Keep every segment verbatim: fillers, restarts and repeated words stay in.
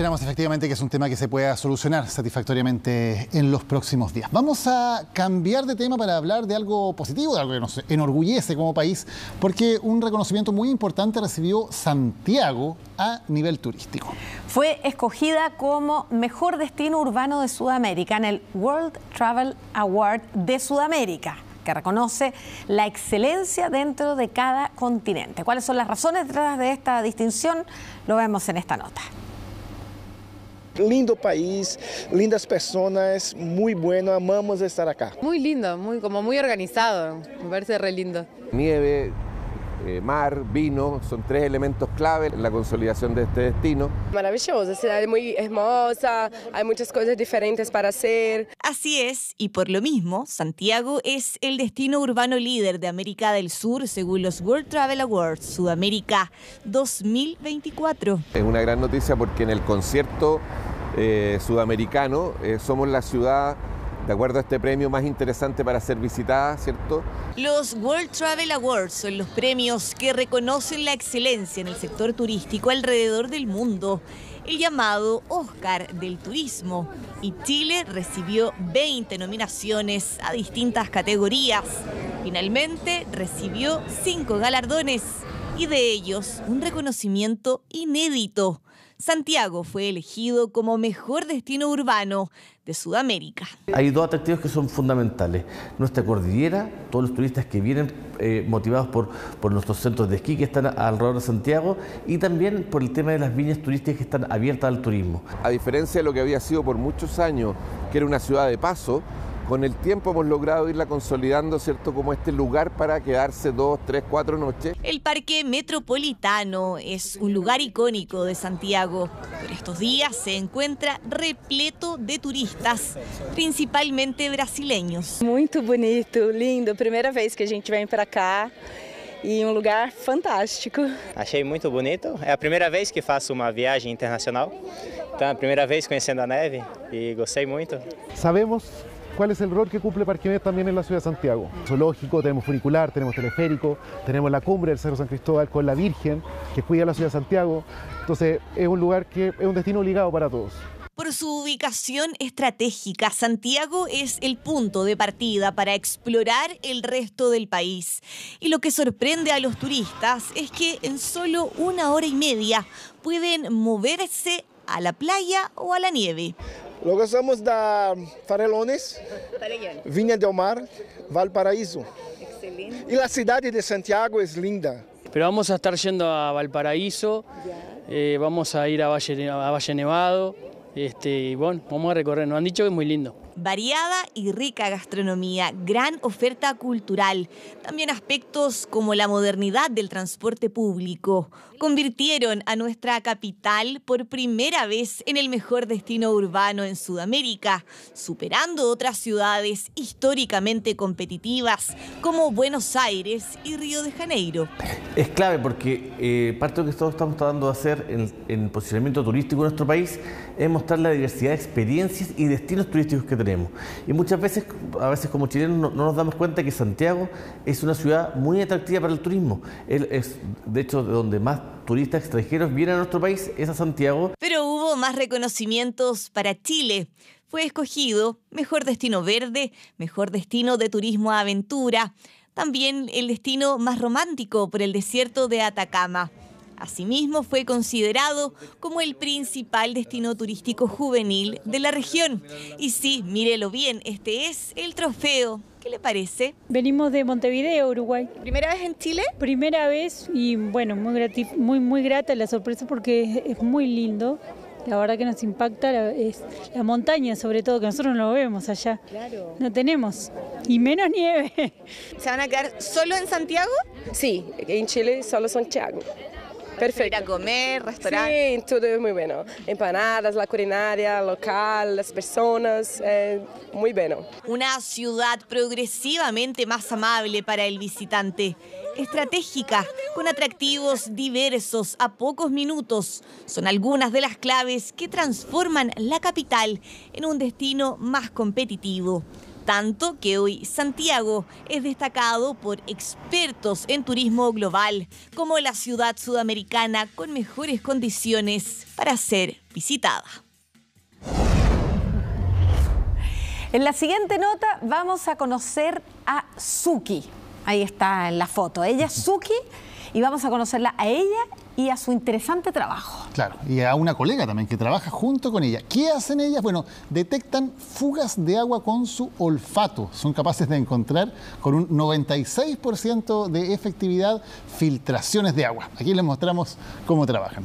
Esperamos efectivamente que es un tema que se pueda solucionar satisfactoriamente en los próximos días. Vamos a cambiar de tema para hablar de algo positivo, de algo que nos enorgullece como país, porque un reconocimiento muy importante recibió Santiago a nivel turístico. Fue escogida como mejor destino urbano de Sudamérica en el World Travel Award de Sudamérica, que reconoce la excelencia dentro de cada continente. ¿Cuáles son las razones detrás de esta distinción? Lo vemos en esta nota. Lindo país, lindas personas, muy bueno, amamos estar acá. Muy lindo, muy, como muy organizado, me parece re lindo. Nieve, eh, mar, vino, son tres elementos clave en la consolidación de este destino. Maravillosa, ciudad muy hermosa, hay muchas cosas diferentes para hacer. Así es, y por lo mismo, Santiago es el destino urbano líder de América del Sur según los World Travel Awards Sudamérica dos mil veinticuatro. Es una gran noticia porque en el concierto eh, sudamericano eh, somos la ciudad, de acuerdo a este premio, más interesante para ser visitada, ¿cierto? Los World Travel Awards son los premios que reconocen la excelencia en el sector turístico alrededor del mundo, el llamado Oscar del Turismo. Y Chile recibió veinte nominaciones a distintas categorías. Finalmente recibió cinco galardones y de ellos un reconocimiento inédito. Santiago fue elegido como mejor destino urbano de Sudamérica. Hay dos atractivos que son fundamentales. Nuestra cordillera, todos los turistas que vienen eh, motivados por, por nuestros centros de esquí que están alrededor de Santiago y también por el tema de las viñas turísticas que están abiertas al turismo. A diferencia de lo que había sido por muchos años, que era una ciudad de paso, con el tiempo hemos logrado irla consolidando, ¿cierto?, como este lugar para quedarse dos, tres, cuatro noches. El Parque Metropolitano es un lugar icónico de Santiago, pero estos días se encuentra repleto de turistas, principalmente brasileños. Muy bonito, lindo, primera vez que a gente viene para acá. Y un lugar fantástico. Achei muito bonito. É a primeira vez que faço uma viagem internacional. Então, é a primeira vez conhecendo a neve e gostei muito. Sabemos cuál es el rol que cumple Parque Metropolitano también en la ciudad de Santiago. Zoológico, tenemos funicular, tenemos teleférico, tenemos la cumbre del Cerro San Cristóbal con la Virgen que cuida la ciudad de Santiago. Entonces, es un lugar que es un destino obligado para todos. Por su ubicación estratégica, Santiago es el punto de partida para explorar el resto del país. Y lo que sorprende a los turistas es que en solo una hora y media pueden moverse a la playa o a la nieve. Lo que somos de Farelones, Viña del Mar, Valparaíso. Excelente. Y la ciudad de Santiago es linda. Pero vamos a estar yendo a Valparaíso, eh, vamos a ir a Valle, a Valle Nevado. Este, bueno, vamos a recorrer, nos han dicho que es muy lindo. Variada y rica gastronomía, gran oferta cultural. También aspectos como la modernidad del transporte público convirtieron a nuestra capital por primera vez en el mejor destino urbano en Sudamérica, superando otras ciudades históricamente competitivas como Buenos Aires y Río de Janeiro. Es clave porque eh, parte de lo que todos estamos tratando de hacer en, en el posicionamiento turístico de nuestro país es mostrar la diversidad de experiencias y destinos turísticos que tenemos. Y muchas veces, a veces como chilenos, no, no nos damos cuenta que Santiago es una ciudad muy atractiva para el turismo. Él es, de hecho, de donde más turistas extranjeros vienen a nuestro país, es a Santiago. Pero hubo más reconocimientos para Chile. Fue escogido mejor destino verde, mejor destino de turismo a aventura, también el destino más romántico por el desierto de Atacama. Asimismo, fue considerado como el principal destino turístico juvenil de la región. Y sí, mírelo bien, este es el trofeo. ¿Qué le parece? Venimos de Montevideo, Uruguay. ¿Primera vez en Chile? Primera vez y bueno, muy, gratif- muy, muy grata la sorpresa porque es, es muy lindo. La verdad que nos impacta la, es la montaña, sobre todo, que nosotros no lo vemos allá. Claro. No tenemos, y menos nieve. ¿Se van a quedar solo en Santiago? Sí, en Chile solo Santiago. Perfecto. Ir a comer, restaurante. Sí, todo es muy bueno. Empanadas, la culinaria local, las personas, eh, muy bueno. Una ciudad progresivamente más amable para el visitante. Estratégica, con atractivos diversos a pocos minutos. Son algunas de las claves que transforman la capital en un destino más competitivo. tanto que hoy Santiago es destacado por expertos en turismo global como la ciudad sudamericana con mejores condiciones para ser visitada. En la siguiente nota vamos a conocer a Suki. Ahí está en la foto. Ella es Suki y vamos a conocerla a ella y a su interesante trabajo. Claro, y a una colega también que trabaja junto con ella. ¿Qué hacen ellas? Bueno, detectan fugas de agua con su olfato. Son capaces de encontrar con un noventa y seis por ciento de efectividad filtraciones de agua. Aquí les mostramos cómo trabajan.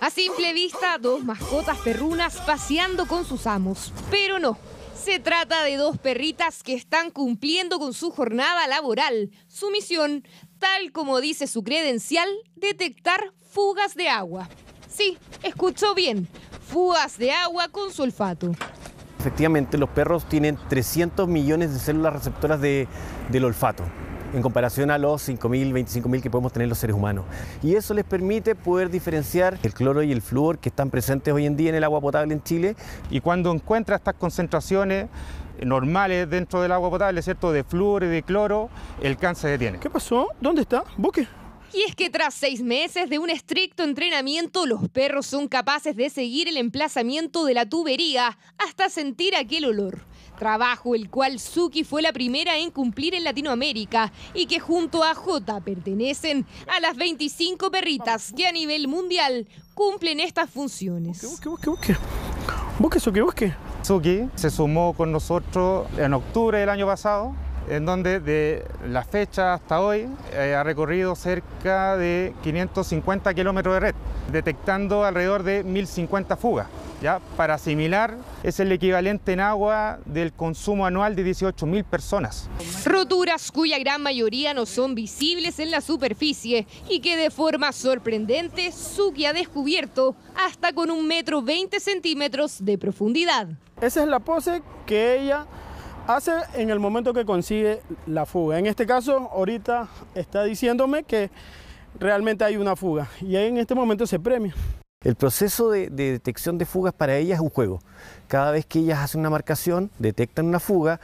A simple vista, dos mascotas perrunas paseando con sus amos. Pero no. Se trata de dos perritas que están cumpliendo con su jornada laboral. Su misión, tal como dice su credencial, detectar fugas de agua. Sí, escuchó bien, fugas de agua con su olfato. Efectivamente, los perros tienen trescientos millones de células receptoras de, del olfato, en comparación a los cinco mil, veinticinco mil que podemos tener los seres humanos. Y eso les permite poder diferenciar el cloro y el flúor que están presentes hoy en día en el agua potable en Chile. Y cuando encuentra estas concentraciones normales dentro del agua potable, ¿cierto?, de flúor y de cloro, el cáncer se detiene. ¿Qué pasó? ¿Dónde está? Busque. Y es que tras seis meses de un estricto entrenamiento, los perros son capaces de seguir el emplazamiento de la tubería hasta sentir aquel olor. Trabajo el cual Suki fue la primera en cumplir en Latinoamérica y que junto a Jota pertenecen a las veinticinco perritas que a nivel mundial cumplen estas funciones. Busque, busque, busque. Busque, Suki, busque. Suki se sumó con nosotros en octubre del año pasado, en donde de la fecha hasta hoy eh, ha recorrido cerca de quinientos cincuenta kilómetros de red, detectando alrededor de mil cincuenta fugas. ¿Ya? Para asimilar, es el equivalente en agua del consumo anual de dieciocho mil personas. Roturas cuya gran mayoría no son visibles en la superficie y que de forma sorprendente Suki ha descubierto hasta con un metro veinte centímetros de profundidad. Esa es la pose que ella hace en el momento que consigue la fuga. En este caso, ahorita está diciéndome que realmente hay una fuga y ahí en este momento se premia. El proceso de, de detección de fugas para ellas es un juego. Cada vez que ellas hacen una marcación, detectan una fuga,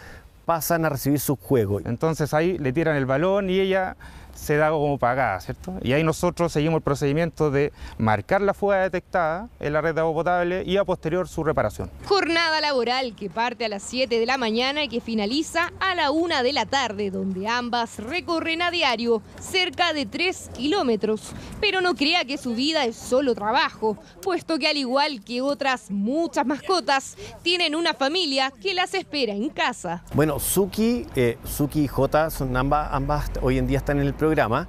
pasan a recibir su juego. Entonces ahí le tiran el balón y ella se da como pagada, ¿cierto? Y ahí nosotros seguimos el procedimiento de marcar la fuga detectada en la red de agua potable y a posterior su reparación. Jornada laboral que parte a las siete de la mañana y que finaliza a la una de la tarde, donde ambas recorren a diario cerca de tres kilómetros. Pero no crea que su vida es solo trabajo, puesto que al igual que otras muchas mascotas, tienen una familia que las espera en casa. Bueno, Suki, eh, Suki y Jota son ambas, ambas hoy en día están en el programa,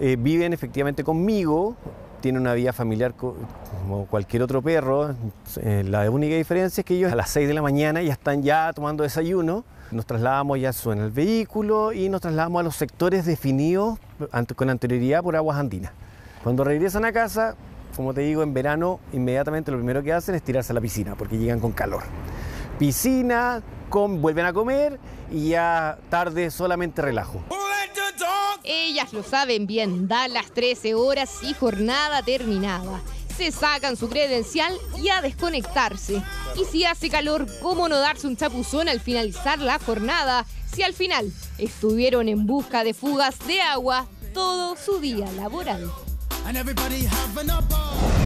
eh, viven efectivamente conmigo, tienen una vida familiar co como cualquier otro perro. Eh, la única diferencia es que ellos a las seis de la mañana ya están ya tomando desayuno, nos trasladamos ya en el vehículo y nos trasladamos a los sectores definidos ante con anterioridad por Aguas Andinas. Cuando regresan a casa, como te digo, en verano inmediatamente lo primero que hacen es tirarse a la piscina porque llegan con calor. Piscina, com, vuelven a comer y ya tarde solamente relajo. Ellas lo saben bien, dan las trece horas y jornada terminada. Se sacan su credencial y a desconectarse. Y si hace calor, ¿cómo no darse un chapuzón al finalizar la jornada? Si al final estuvieron en busca de fugas de agua todo su día laboral.